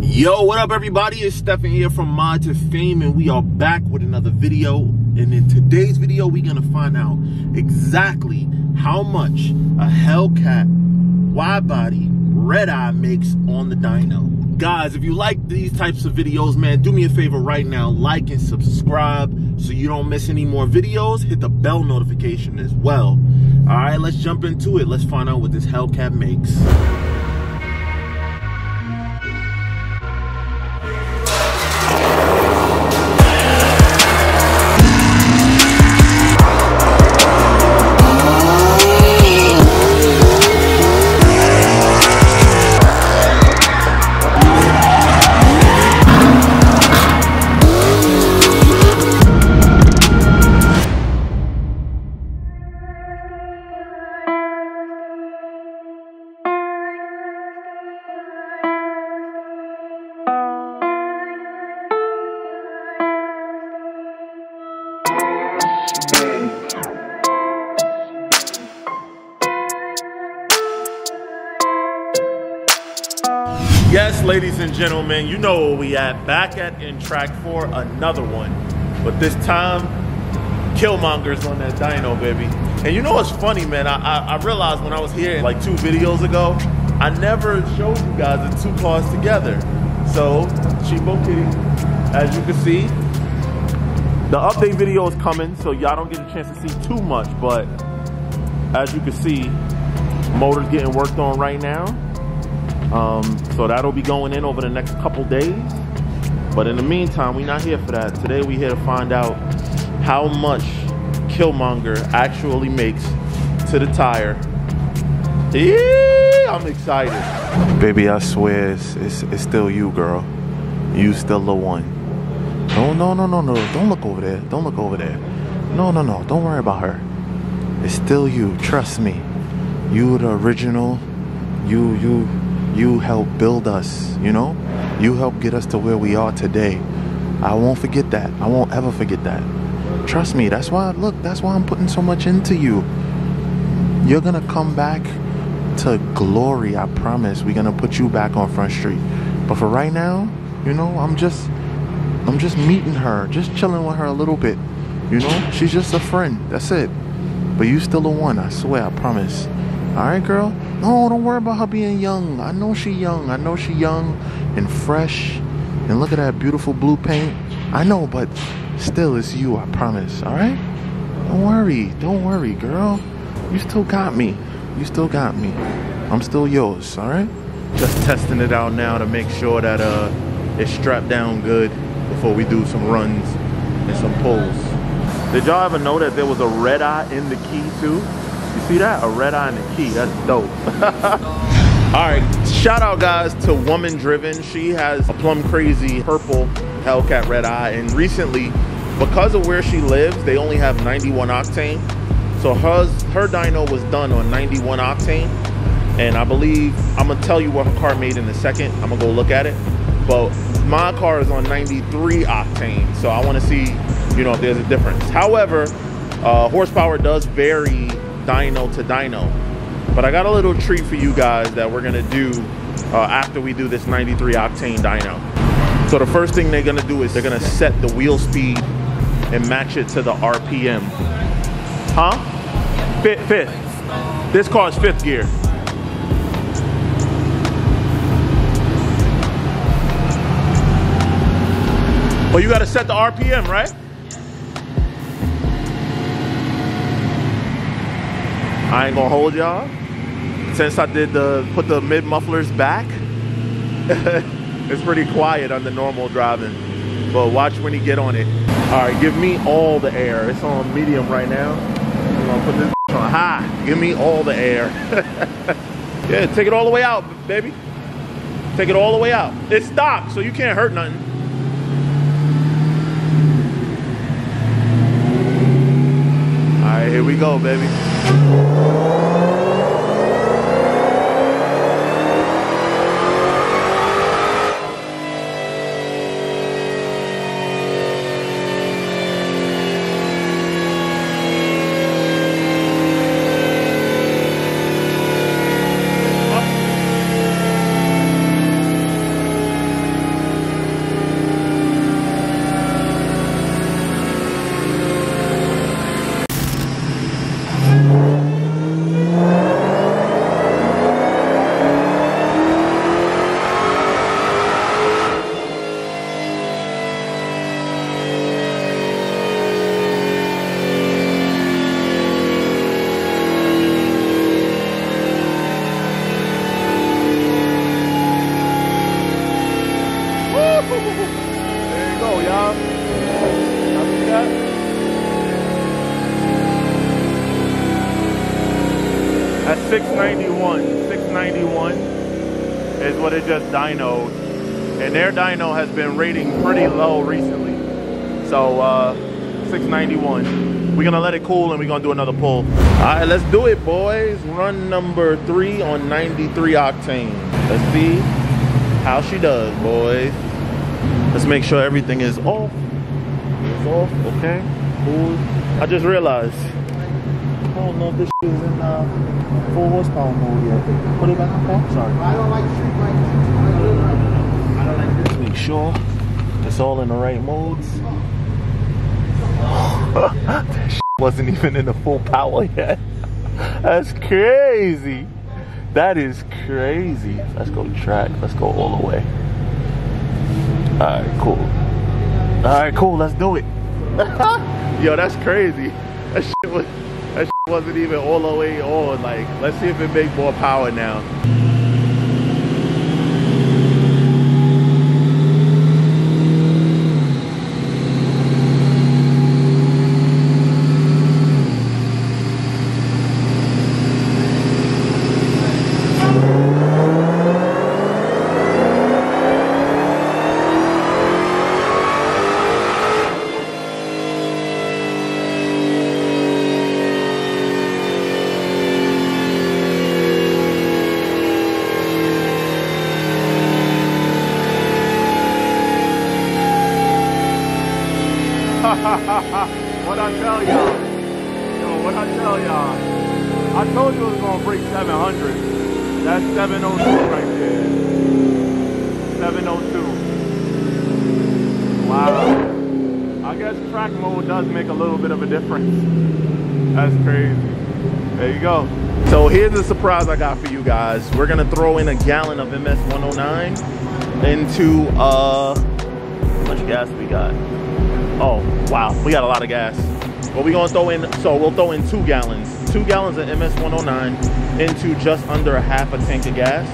Yo, what up everybody? It's Stefan here from Mod2Fame and we are back with another video. And in today's video, we're gonna find out exactly how much a Hellcat wide body Redeye makes on the dyno. Guys, if you like these types of videos, man, do me a favor right now, like and subscribe so you don't miss any more videos. Hit the bell notification as well. All right, let's jump into it. Let's find out what this Hellcat makes. Yes, ladies and gentlemen, you know where we at. Back in track for another one. But this time, Killmonger's on that dyno, baby. And you know what's funny, man? I realized when I was here like 2 videos ago, I never showed you guys the 2 cars together. So, Chibo Kitty, as you can see, the update video is coming, so y'all don't get a chance to see too much, but as you can see, motor's getting worked on right now. So that'll be going in over the next couple days. But in the meantime, we're not here for that. Today we're here to find out how much Killmonger actually makes to the tire. Yeah, I'm excited. Baby, I swear it's still you, girl. You still the one. No, don't look over there. Don't look over there. No, don't worry about her. It's still you, trust me. You the original. You helped build us, you know? You helped get us to where we are today. I won't forget that. I won't ever forget that. Trust me, that's why I'm putting so much into you. You're gonna come back to glory, I promise. We're gonna put you back on Front Street. But for right now, you know, I'm just meeting her, just chilling with her a little bit. You know, she's just a friend, that's it. But you still the one, I swear, I promise. All right, girl? No, don't worry about her being young. I know she young, and fresh. And look at that beautiful blue paint. I know, but still, it's you, I promise, all right? Don't worry, girl. You still got me, I'm still yours, all right? Just testing it out now to make sure that it's strapped down good before we do some runs and some pulls. Did y'all ever know that there was a Redeye in the key too? You see that? A Redeye in the key, that's dope. All right, shout out guys to Woman Driven. She has a plum crazy purple Hellcat Redeye, and recently, because of where she lives, they only have 91 octane. So her dyno was done on 91 octane, and I believe, I'm gonna tell you what her car made in a second. I'm gonna go look at it. But my car is on 93 octane, so I want to see, you know, if there's a difference. However, horsepower does vary dyno to dyno. But I got a little treat for you guys that we're gonna do after we do this 93 octane dyno. So the first thing they're gonna do is they're gonna set the wheel speed and match it to the RPM. Huh? Fifth. This car is 5th gear. Well, you gotta set the RPM, right? I ain't gonna hold y'all. Since I did put the mid mufflers back, it's pretty quiet on the normal driving. But watch when you get on it. All right, give me all the air. It's on medium right now. I'm gonna put this on high. Give me all the air. Yeah, take it all the way out, baby. Take it all the way out. It's stopped, so you can't hurt nothing. Alright, here we go, baby. There you go, y'all. Y'all see that? That's 691. 691 is what it just dynoed. And their dyno has been rating pretty low recently. So 691. We're gonna let it cool and we're gonna do another pull. Alright, let's do it, boys. Run number 3 on 93 octane. Let's see how she does, boys. Let's make sure everything is off. It's off, okay. Cool. I just realized, I don't know if this shit is in full horsepower mode yet. Put it back on. Okay? Sorry. I don't like street lights. I don't like this. Make sure it's all in the right modes. That shit wasn't even in the full power yet. That's crazy. That is crazy. Let's go track. Let's go all the way. Alright, cool. Alright, cool. Let's do it. Yo, that's crazy. That shit wasn't even all the way on. Like, let's see if it makes more power now. What I tell y'all, yo, what I tell y'all, I told you it was gonna break 700. That's 702 right there. 702. Wow. I guess track mode does make a little bit of a difference. That's crazy. There you go. So here's the surprise I got for you guys. We're gonna throw in a gallon of MS-109 into how much gas we got. Oh, wow, we got a lot of gas. But we're gonna throw in, so we'll throw in 2 gallons. 2 gallons of MS-109 into just under a half a tank of gas,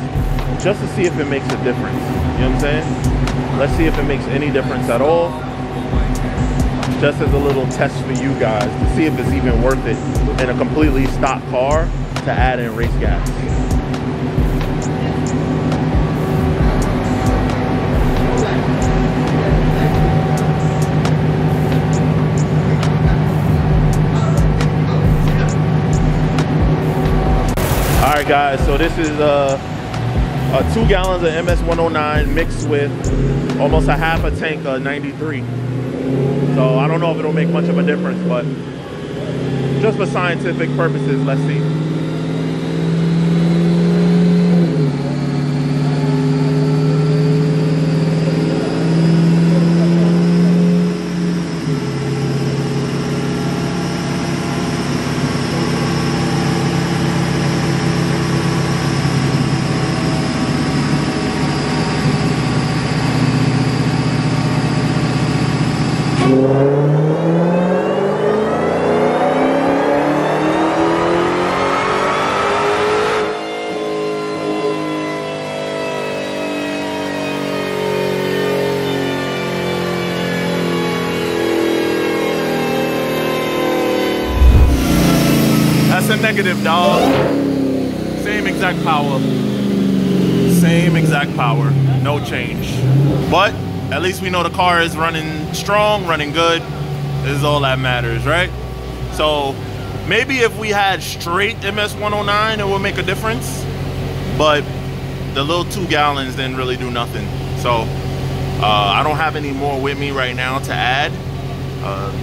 just to see if it makes a difference. You know what I'm saying? Let's see if it makes any difference at all. Just as a little test for you guys, to see if it's even worth it in a completely stock car to add in race gas. Alright guys, so this is 2 gallons of MS-109 mixed with almost a half a tank of 93. So I don't know if it'll make much of a difference, but just for scientific purposes, let's see. Negative, dog. Same exact power. Same exact power. No change. But at least we know the car is running strong, running good. This is all that matters, right? So maybe if we had straight MS-109, it would make a difference. But the little 2 gallons didn't really do nothing. So I don't have any more with me right now to add.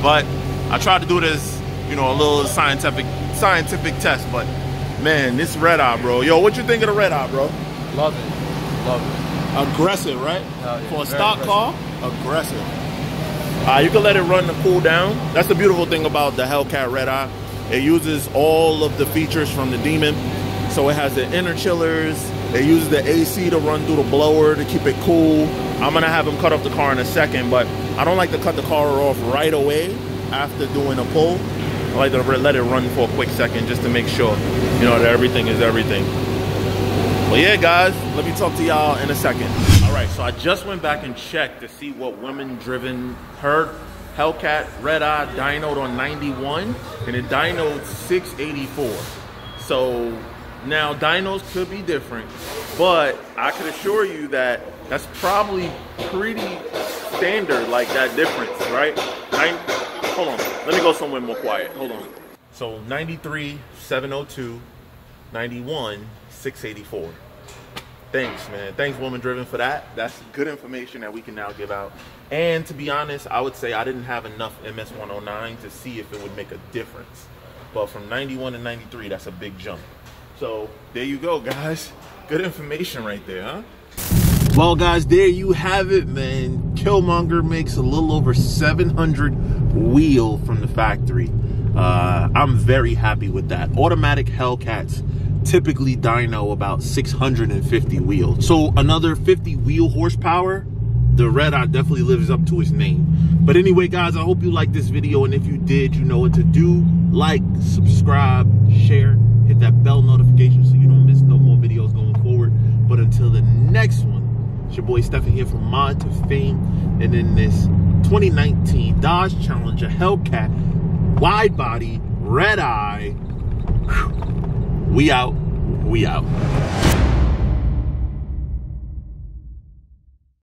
But I tried to do this, you know, a little scientific test, but man, this red eye, bro. Yo, what you think of the red eye, bro? Love it, love it. Aggressive, right? Yeah, for a stock car, aggressive. You can let it run to cool down. That's the beautiful thing about the Hellcat Redeye. It uses all of the features from the Demon. So it has the inner chillers. It uses the AC to run through the blower to keep it cool. I'm gonna have them cut up the car in a second, but I don't like to cut the car off right away after doing a pull. I like to let it run for a quick second just to make sure, you know, that everything is everything. But yeah, guys, let me talk to y'all in a second. All right. right, so I just went back and checked to see what Woman Driven her Hellcat Redeye dynoed on 91, and it dynoed 684. So now dynos could be different, but I could assure you that that's probably pretty standard, like that difference, right? Hold on, let me go somewhere more quiet, hold on. So 93, 702, 91, 684. Thanks, man. Thanks, Woman Driven, for that. That's good information that we can now give out. And to be honest, I would say I didn't have enough MS-109 to see if it would make a difference. But from 91 to 93, that's a big jump. So there you go, guys. Good information right there, huh? Well, guys, there you have it, man. Killmonger makes a little over 700 wheel from the factory. I'm very happy with that. Automatic Hellcats typically dyno about 650 wheels, so another 50 wheel horsepower. The Redeye definitely lives up to its name. But anyway, guys, I hope you liked this video, and if you did, you know what to do. Like, subscribe, share, hit that bell notification so you don't miss no more videos going forward. But until the next one, it's your boy Stefan here from Mod2Fame, and in this 2019 Dodge Challenger Hellcat wide body Redeye, we out.